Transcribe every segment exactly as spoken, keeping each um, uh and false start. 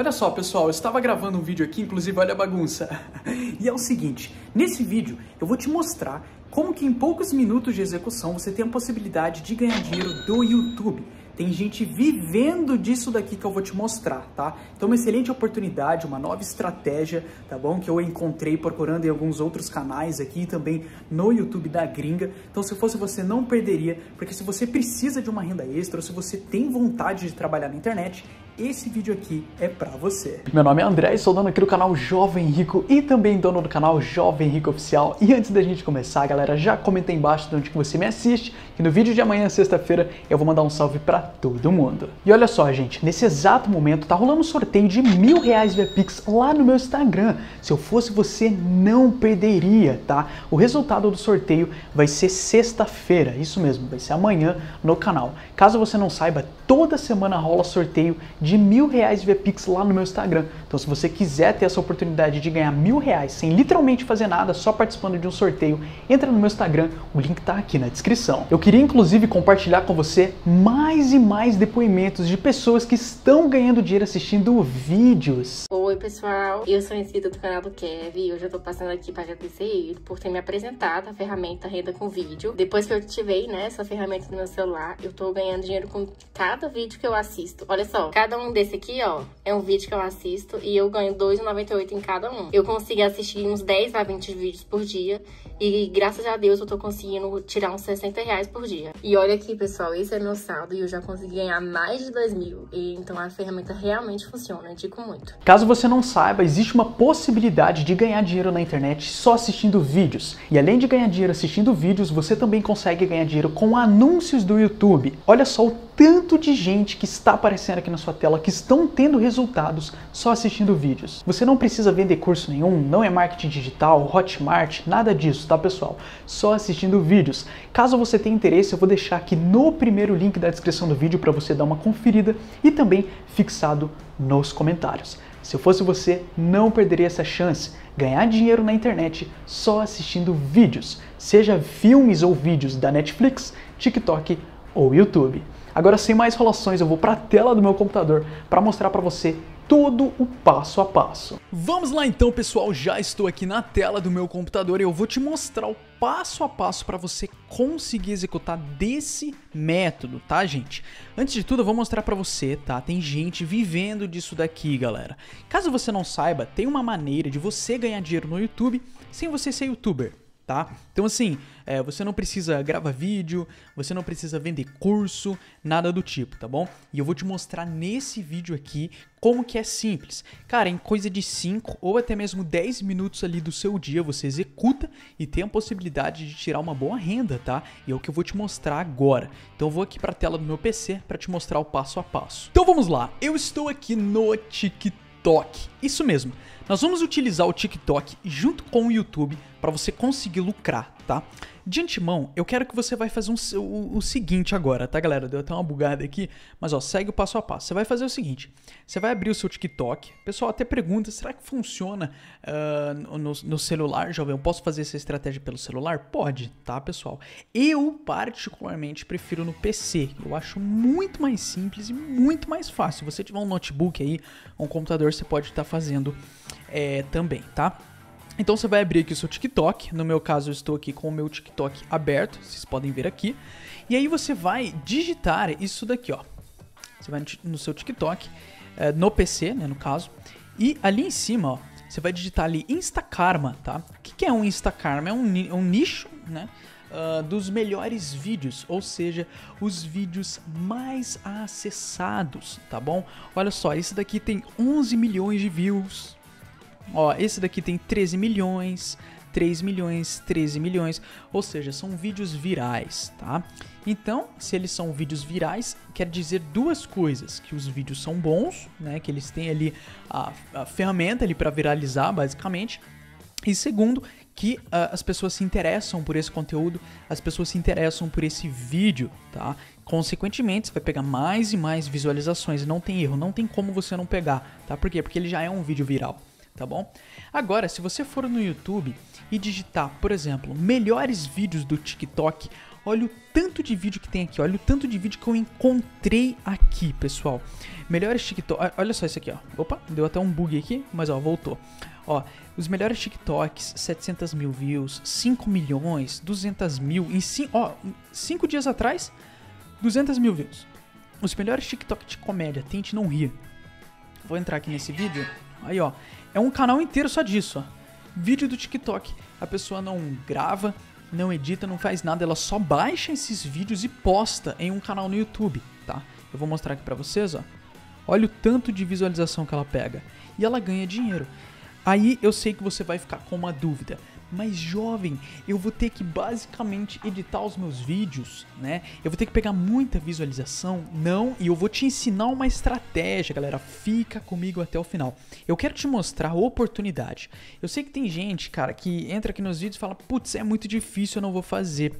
Olha só, pessoal, eu estava gravando um vídeo aqui, inclusive, olha a bagunça. E é o seguinte, nesse vídeo eu vou te mostrar como que em poucos minutos de execução você tem a possibilidade de ganhar dinheiro do YouTube. Tem gente vivendo disso daqui que eu vou te mostrar, tá? Então, uma excelente oportunidade, uma nova estratégia, tá bom? Que eu encontrei procurando em alguns outros canais aqui e também no YouTube da gringa. Então, se fosse você, não perderia, porque se você precisa de uma renda extra ou se você tem vontade de trabalhar na internet, esse vídeo aqui é pra você. Meu nome é André e sou dono aqui do canal Jovem Rico e também dono do canal Jovem Rico Oficial. E antes da gente começar, galera, já comenta aí embaixo de onde você me assiste, que no vídeo de amanhã, sexta-feira, eu vou mandar um salve pra todo mundo. E olha só, gente, nesse exato momento tá rolando um sorteio de mil reais via Pix lá no meu Instagram. Se eu fosse você, não perderia, tá? O resultado do sorteio vai ser sexta-feira, isso mesmo, vai ser amanhã no canal. Caso você não saiba, toda semana rola sorteio de de mil reais via Pix lá no meu Instagram. Então, se você quiser ter essa oportunidade de ganhar mil reais sem literalmente fazer nada, só participando de um sorteio, entra no meu Instagram, o link tá aqui na descrição. Eu queria, inclusive, compartilhar com você mais e mais depoimentos de pessoas que estão ganhando dinheiro assistindo vídeos. Oi, pessoal, eu sou inscrita do canal do Kevin e hoje eu tô passando aqui para agradecer ele por ter me apresentado a ferramenta Renda com Vídeo. Depois que eu ativei, né, essa ferramenta no meu celular, eu tô ganhando dinheiro com cada vídeo que eu assisto. Olha só, cada um desse aqui, ó, é um vídeo que eu assisto e eu ganho dois reais e noventa e oito centavos em cada um. Eu consigo assistir uns dez a vinte vídeos por dia e, graças a Deus, eu tô conseguindo tirar uns sessenta reais por dia. E olha aqui, pessoal, esse é meu saldo e eu já consegui ganhar mais de dois mil. E, então, a ferramenta realmente funciona, eu indico muito. Caso você não saiba, existe uma possibilidade de ganhar dinheiro na internet só assistindo vídeos. E além de ganhar dinheiro assistindo vídeos, você também consegue ganhar dinheiro com anúncios do YouTube. Olha só o tanto de gente que está aparecendo aqui na sua tela, que estão tendo resultados só assistindo vídeos. Você não precisa vender curso nenhum, não é marketing digital, Hotmart, nada disso, tá, pessoal? Só assistindo vídeos. Caso você tenha interesse, eu vou deixar aqui no primeiro link da descrição do vídeo para você dar uma conferida e também fixado nos comentários. Se eu fosse você, não perderia essa chance. Ganhar dinheiro na internet só assistindo vídeos, seja filmes ou vídeos da Netflix, TikTok ou YouTube. Agora, sem mais enrolações, eu vou para a tela do meu computador para mostrar para você todo o passo a passo. Vamos lá então, pessoal, já estou aqui na tela do meu computador e eu vou te mostrar o passo a passo para você conseguir executar desse método, tá, gente? Antes de tudo, eu vou mostrar para você, tá? Tem gente vivendo disso daqui, galera. Caso você não saiba, tem uma maneira de você ganhar dinheiro no YouTube sem você ser youtuber, tá? Então, assim, é, você não precisa gravar vídeo, você não precisa vender curso, nada do tipo, tá bom? E eu vou te mostrar nesse vídeo aqui como que é simples. Cara, em coisa de cinco ou até mesmo dez minutos ali do seu dia, você executa e tem a possibilidade de tirar uma boa renda, tá? E é o que eu vou te mostrar agora. Então, eu vou aqui para a tela do meu P C para te mostrar o passo a passo. Então, vamos lá. Eu estou aqui no TikTok. Isso mesmo, nós vamos utilizar o TikTok junto com o YouTube para você conseguir lucrar, tá? De antemão, eu quero que você vai fazer um, o, o seguinte agora, tá, galera? Deu até uma bugada aqui, mas ó, segue o passo a passo. Você vai fazer o seguinte, você vai abrir o seu TikTok. Pessoal, até pergunta, será que funciona uh, no, no celular, jovem? Eu posso fazer essa estratégia pelo celular? Pode, tá, pessoal? Eu, particularmente, prefiro no P C. Eu acho muito mais simples e muito mais fácil. Se você tiver um notebook aí, um computador, você pode estar fazendo é, também, tá? Então você vai abrir aqui o seu TikTok, no meu caso eu estou aqui com o meu TikTok aberto, vocês podem ver aqui. E aí você vai digitar isso daqui, ó. Você vai no seu TikTok, no P C, né, no caso, e ali em cima, ó, você vai digitar ali Instakarma, tá? O que é um Instakarma? É um, um nicho, né? Uh, dos melhores vídeos, ou seja, os vídeos mais acessados, tá bom? Olha só, esse daqui tem onze milhões de views. Ó, esse daqui tem treze milhões, três milhões, treze milhões, ou seja, são vídeos virais, tá? Então, se eles são vídeos virais, quer dizer duas coisas, que os vídeos são bons, né, que eles têm ali a, a ferramenta ali para viralizar, basicamente, e segundo, que uh, as pessoas se interessam por esse conteúdo, as pessoas se interessam por esse vídeo, tá? Consequentemente, você vai pegar mais e mais visualizações, não tem erro, não tem como você não pegar, tá? Por quê? Porque ele já é um vídeo viral, tá bom? Agora, se você for no YouTube e digitar, por exemplo, melhores vídeos do TikTok, Olha o tanto de vídeo que tem aqui, olha o tanto de vídeo que eu encontrei aqui, pessoal. Melhores TikToks, olha só isso aqui, ó. Opa, deu até um bug aqui, mas ó, voltou. Ó, os melhores TikToks, setecentos mil views, cinco milhões, duzentos mil, em cinco, ó, cinco dias atrás, duzentos mil views. Os melhores TikTok de comédia, tente não rir. Vou entrar aqui nesse vídeo, aí ó, é um canal inteiro só disso, ó. Vídeo do TikTok, a pessoa não grava, não edita, não faz nada, ela só baixa esses vídeos e posta em um canal no YouTube, tá? Eu vou mostrar aqui pra vocês, ó. Olha o tanto de visualização que ela pega e ela ganha dinheiro. Aí eu sei que você vai ficar com uma dúvida, mas jovem, eu vou ter que basicamente editar os meus vídeos, né? Eu vou ter que pegar muita visualização? Não, e eu vou te ensinar uma estratégia, galera. Fica comigo até o final. Eu quero te mostrar a oportunidade. Eu sei que tem gente, cara, que entra aqui nos vídeos e fala, putz, é muito difícil, eu não vou fazer.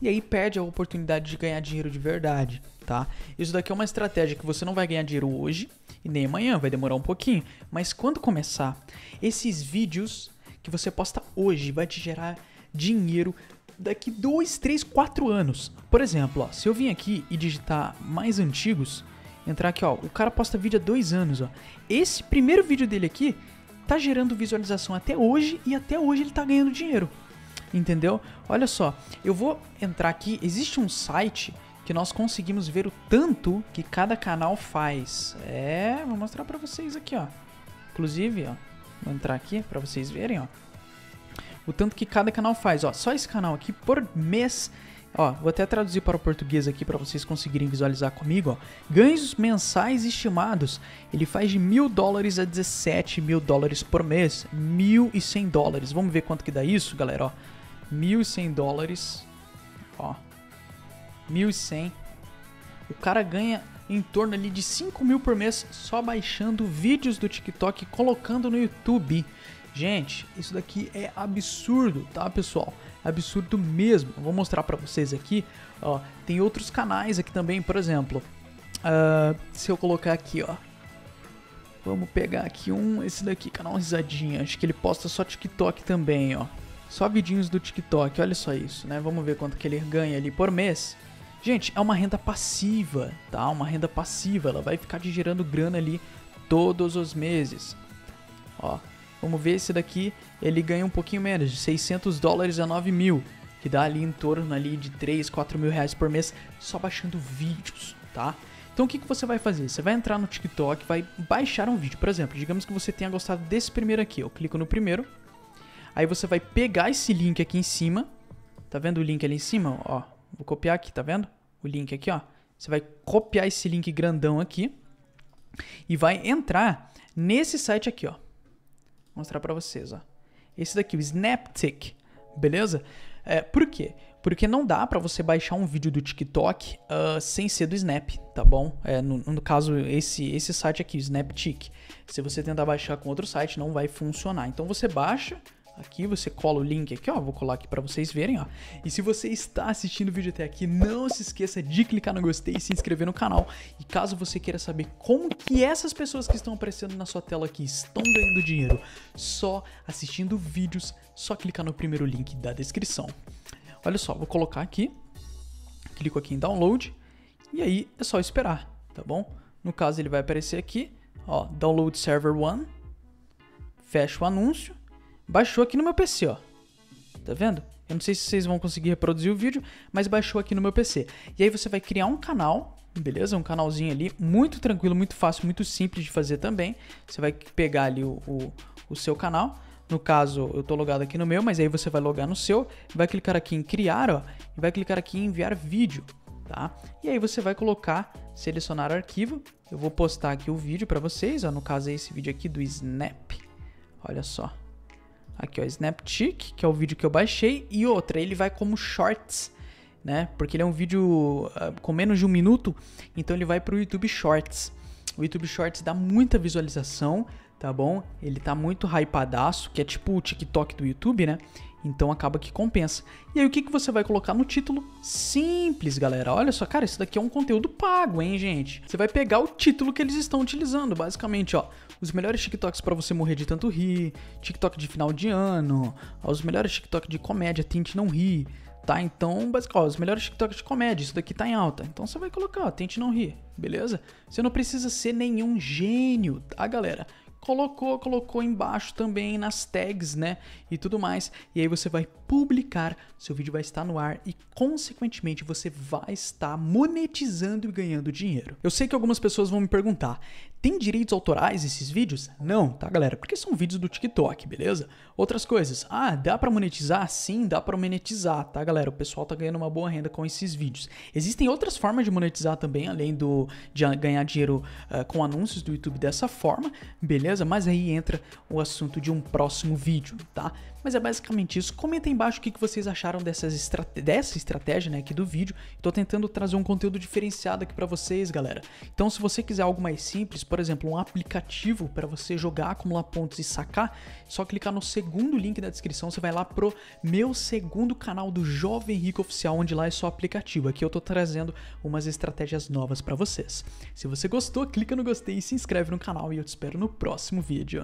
E aí perde a oportunidade de ganhar dinheiro de verdade, tá? Isso daqui é uma estratégia que você não vai ganhar dinheiro hoje e nem amanhã, vai demorar um pouquinho. Mas quando começar, esses vídeos que você posta hoje vai te gerar dinheiro daqui dois, três, quatro anos. Por exemplo, ó, se eu vim aqui e digitar mais antigos, entrar aqui, ó, o cara posta vídeo há dois anos, ó. Esse primeiro vídeo dele aqui tá gerando visualização até hoje e até hoje ele tá ganhando dinheiro. Entendeu? Olha só, eu vou entrar aqui, existe um site que nós conseguimos ver o tanto que cada canal faz. É, vou mostrar pra vocês aqui, ó. Inclusive, ó, vou entrar aqui pra vocês verem, ó, o tanto que cada canal faz, ó. Só esse canal aqui por mês, ó, vou até traduzir para o português aqui pra vocês conseguirem visualizar comigo, ó. Ganhos mensais estimados, ele faz de mil dólares a dezessete mil dólares por mês, mil e cem dólares, vamos ver quanto que dá isso, galera, ó. mil e cem dólares, ó, mil e cem, o cara ganha em torno ali de cinco mil por mês só baixando vídeos do TikTok e colocando no YouTube. Gente, isso daqui é absurdo, tá, pessoal? Absurdo mesmo. Eu vou mostrar pra vocês aqui, ó, tem outros canais aqui também, por exemplo, uh, se eu colocar aqui, ó, vamos pegar aqui um, esse daqui, canal Risadinha, acho que ele posta só TikTok também, ó. Só vidinhos do TikTok, olha só isso, né? Vamos ver quanto que ele ganha ali por mês. Gente, é uma renda passiva, tá? Uma renda passiva, ela vai ficar te gerando grana ali todos os meses. Ó, vamos ver esse daqui, ele ganha um pouquinho menos, de seiscentos dólares a nove mil, que dá ali em torno ali de três, quatro mil reais por mês, só baixando vídeos, tá? Então o que, que você vai fazer? Você vai entrar no TikTok, vai baixar um vídeo, por exemplo, digamos que você tenha gostado desse primeiro aqui, eu clico no primeiro. Aí você vai pegar esse link aqui em cima, tá vendo o link ali em cima? Ó, vou copiar aqui, tá vendo? O link aqui, ó. Você vai copiar esse link grandão aqui e vai entrar nesse site aqui, ó. Vou mostrar pra vocês, ó. Esse daqui, o SnapTik, beleza? É, por quê? Porque não dá pra você baixar um vídeo do TikTok uh, sem ser do Snap, tá bom? É, no, no caso, esse, esse site aqui, o SnapTik. Se você tentar baixar com outro site, não vai funcionar. Então você baixa... Aqui você cola o link aqui, ó, vou colar aqui pra vocês verem, ó. E se você está assistindo o vídeo até aqui, não se esqueça de clicar no gostei e se inscrever no canal. E caso você queira saber como que essas pessoas que estão aparecendo na sua tela aqui estão ganhando dinheiro só assistindo vídeos, só clicar no primeiro link da descrição. Olha só, vou colocar aqui, clico aqui em download e aí é só esperar, tá bom? No caso ele vai aparecer aqui, ó, download server one, fecha o anúncio. Baixou aqui no meu P C, ó. Tá vendo? Eu não sei se vocês vão conseguir reproduzir o vídeo, mas baixou aqui no meu P C. E aí você vai criar um canal, beleza? Um canalzinho ali, muito tranquilo, muito fácil, muito simples de fazer também. Você vai pegar ali o, o, o seu canal. No caso, eu tô logado aqui no meu, mas aí você vai logar no seu. Vai clicar aqui em criar, ó. E vai clicar aqui em enviar vídeo, tá? E aí você vai colocar, selecionar arquivo. Eu vou postar aqui o vídeo pra vocês, ó. No caso é esse vídeo aqui do Snap. Olha só. Aqui, ó, SnapTik, que é o vídeo que eu baixei. E outra, ele vai como Shorts, né? Porque ele é um vídeo uh, com menos de um minuto. Então ele vai pro YouTube Shorts. O YouTube Shorts dá muita visualização, tá bom? Ele tá muito hypadaço, que é tipo o TikTok do YouTube, né? Então acaba que compensa. E aí o que, que você vai colocar no título? Simples, galera. Olha só, cara, isso daqui é um conteúdo pago, hein, gente? Você vai pegar o título que eles estão utilizando, basicamente, ó. Os melhores TikToks pra você morrer de tanto rir. TikTok de final de ano. Ó, os melhores TikTok de comédia, tente não rir. tá? Então, basicamente, ó, os melhores TikToks de comédia, isso daqui tá em alta. Então você vai colocar, ó, tente não rir, beleza? Você não precisa ser nenhum gênio, tá, galera? Colocou, colocou embaixo também nas tags, né, e tudo mais. E aí você vai publicar, seu vídeo vai estar no ar e, consequentemente, você vai estar monetizando e ganhando dinheiro. Eu sei que algumas pessoas vão me perguntar, tem direitos autorais esses vídeos? Não, tá, galera? Porque são vídeos do TikTok, beleza? Outras coisas, ah, dá pra monetizar? Sim, dá pra monetizar, tá, galera? O pessoal tá ganhando uma boa renda com esses vídeos. Existem outras formas de monetizar também, além do, de ganhar dinheiro uh, com anúncios do YouTube dessa forma, beleza? Mas aí entra o assunto de um próximo vídeo, tá? Mas é basicamente isso. Comenta aí embaixo o que vocês acharam dessas estrate... dessa estratégia, né, aqui do vídeo. Tô tentando trazer um conteúdo diferenciado aqui pra vocês, galera. Então, se você quiser algo mais simples, por exemplo, um aplicativo para você jogar, acumular pontos e sacar, só clicar no segundo link da descrição, você vai lá pro meu segundo canal do Jovem Rico Oficial, onde lá é só aplicativo. Aqui eu tô trazendo umas estratégias novas pra vocês. Se você gostou, clica no gostei e se inscreve no canal e eu te espero no próximo. próximo vídeo.